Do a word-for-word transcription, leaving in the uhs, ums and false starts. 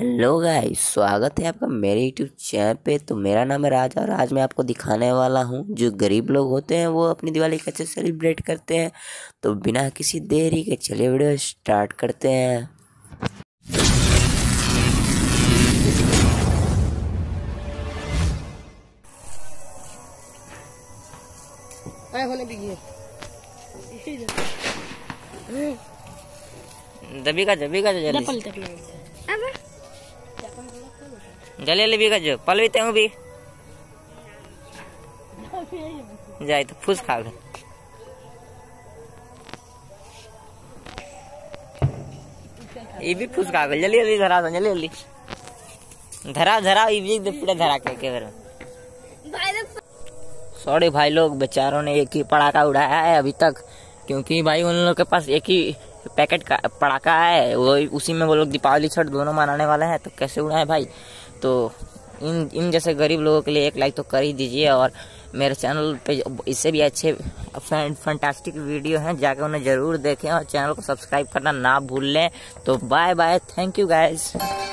Hello guys, स्वागत है आपका मेरे यूट्यूब चैनल पे। तो मेरा नाम है राज और आज मैं आपको दिखाने वाला हूँ जो गरीब लोग होते हैं वो अपनी दिवाली कैसे सेलिब्रेट करते हैं। तो बिना किसी देरी के चलिए वीडियो स्टार्ट करते हैं। दबीगा दबीगा जले ले भी गजो पल भी तेहू भी जाए तो फूस खा गए। ये भी फूस खा गए। जल्दी जल्दी धरा जल्दी जल्दी धरा धरा ये भी एकदम पूरा धरा के के भर। सॉरी भाई लोग, बेचारों ने एक ही पड़ाका उड़ाया है अभी तक, क्योंकि भाई उन लोगों के पास एक ही पैकेट का पड़ाका है, वो उसी में वो लोग दीपावली छठ दोनों मनाने वाले हैं। तो कैसे उड़ाएं भाई। तो इन इन जैसे गरीब लोगों के लिए एक लाइक तो कर ही दीजिए और मेरे चैनल पे इससे भी अच्छे फैंटास्टिक वीडियो हैं, जाके उन्हें ज़रूर देखें और चैनल को सब्सक्राइब करना ना भूल लें। तो bye bye, thank you guys.